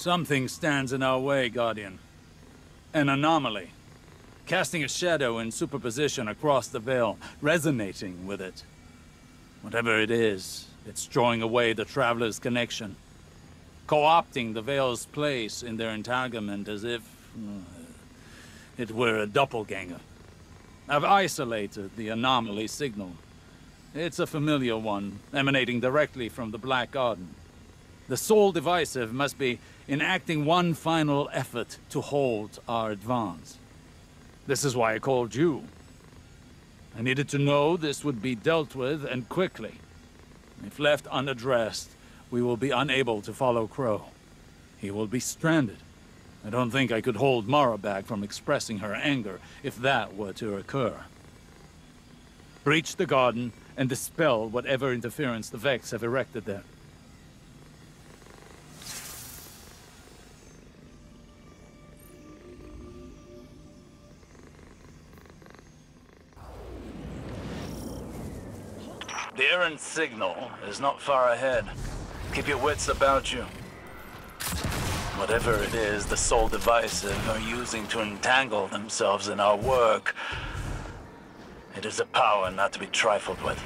Something stands in our way, Guardian. An anomaly. Casting a shadow in superposition across the veil, resonating with it. Whatever it is, it's drawing away the Traveler's connection. Co-opting the veil's place in their entanglement as if it were a doppelganger. I've isolated the anomaly signal. It's a familiar one, emanating directly from the Black Garden. The Sol Divisive must be enacting one final effort to hold our advance. This is why I called you. I needed to know this would be dealt with, and quickly. If left unaddressed, we will be unable to follow Crow. He will be stranded. I don't think I could hold Mara back from expressing her anger if that were to occur. Breach the garden and dispel whatever interference the Vex have erected there. The errant signal is not far ahead. Keep your wits about you. Whatever it is the Sol Divisive are using to entangle themselves in our work, it is a power not to be trifled with.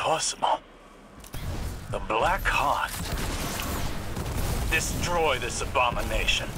impossible. The Black Heart. Destroy this abomination.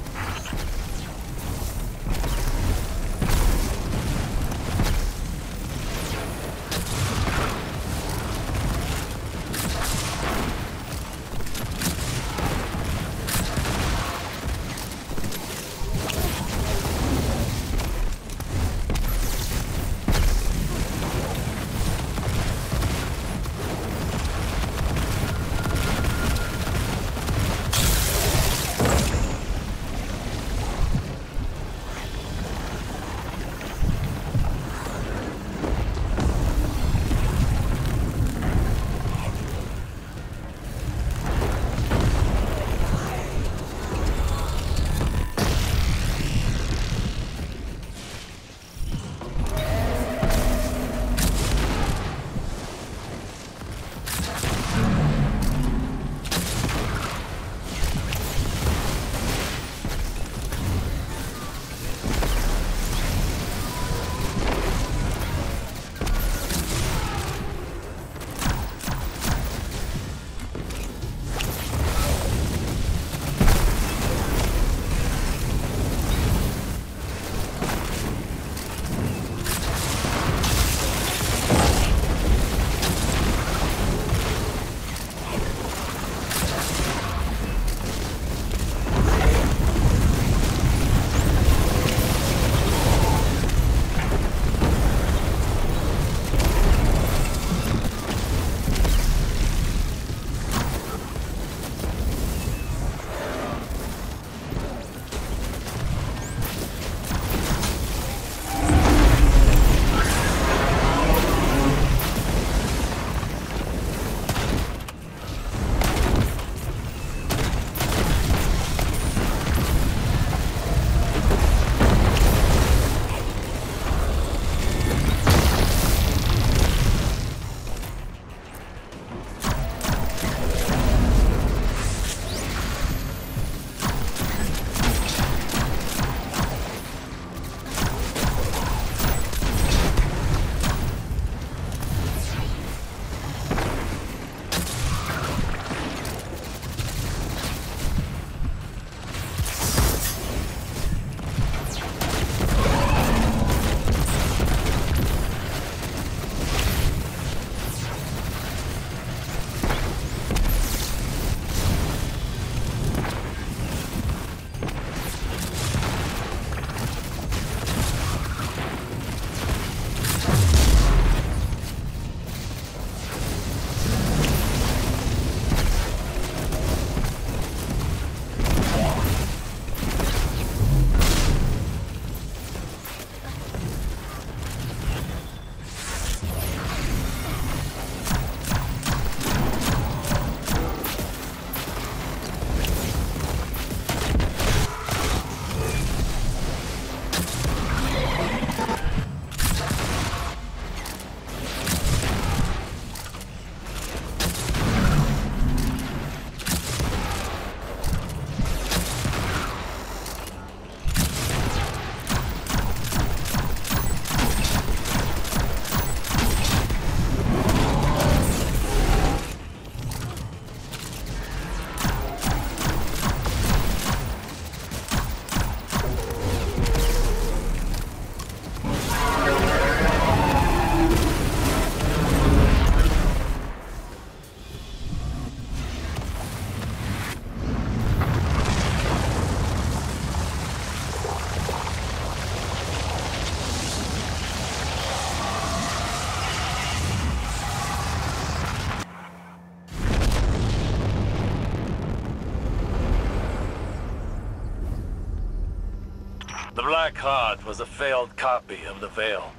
Black Heart was a failed copy of the Veil.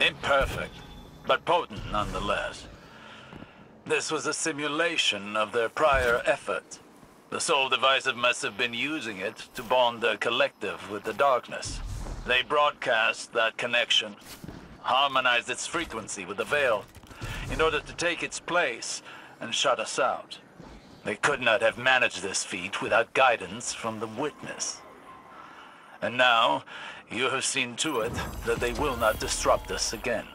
Imperfect, but potent nonetheless. This was a simulation of their prior effort. The Sol Divisive must have been using it to bond their collective with the darkness. They broadcast that connection, harmonized its frequency with the Veil, in order to take its place and shut us out. They could not have managed this feat without guidance from the Witness. And now, you have seen to it that they will not disrupt us again.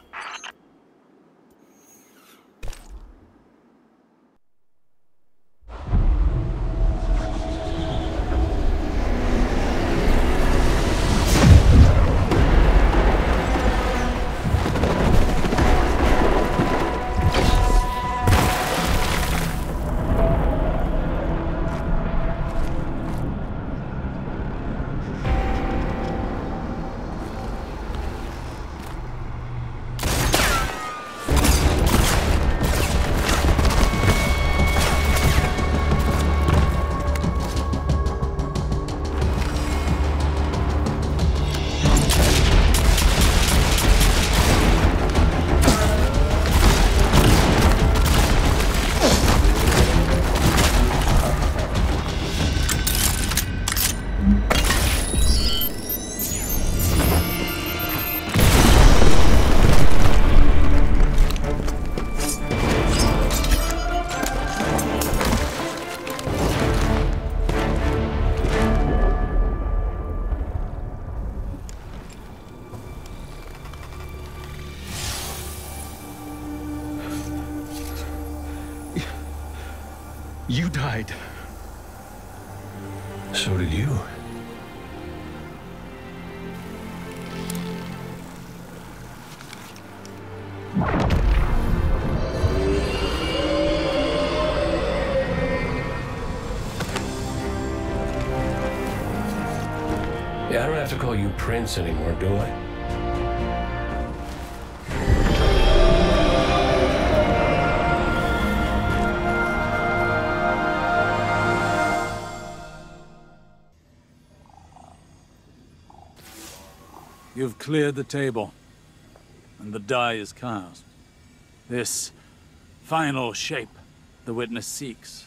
You died. So did you. Yeah, I don't have to call you Prince anymore, do I? You've cleared the table, and the die is cast. This final shape the Witness seeks.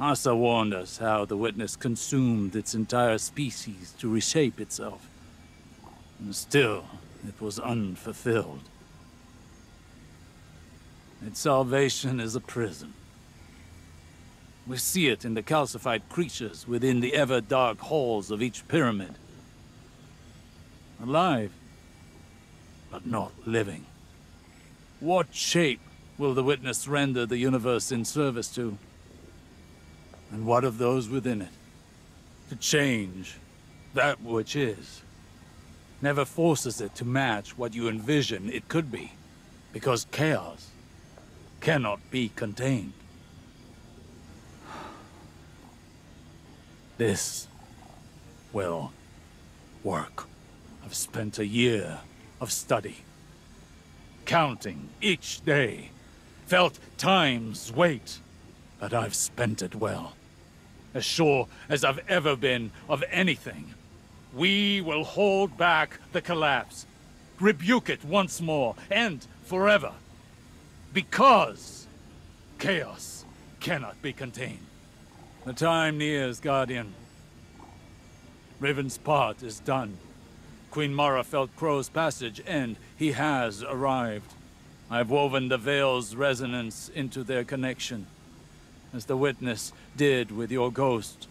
Asa warned us how the Witness consumed its entire species to reshape itself, and still it was unfulfilled. Its salvation is a prison. We see it in the calcified creatures within the ever-dark halls of each pyramid. Alive, but not living. What shape will the Witness render the universe in service to? And what of those within it? To change that which is never forces it to match what you envision it could be, because chaos cannot be contained. This will work. I've spent a year of study, counting each day, felt time's weight, but I've spent it well, as sure as I've ever been of anything. We will hold back the collapse, rebuke it once more and forever, because chaos cannot be contained. The time nears, Guardian. Riven's part is done. Queen Mara felt Crow's passage, and he has arrived. I've woven the veil's resonance into their connection, as the Witness did with your ghost.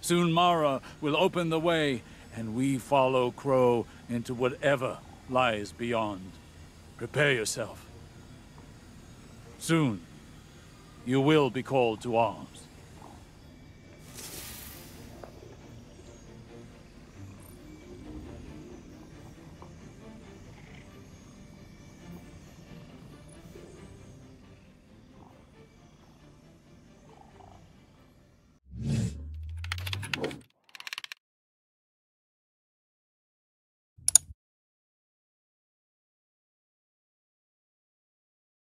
Soon Mara will open the way, and we follow Crow into whatever lies beyond. Prepare yourself. Soon, you will be called to arms.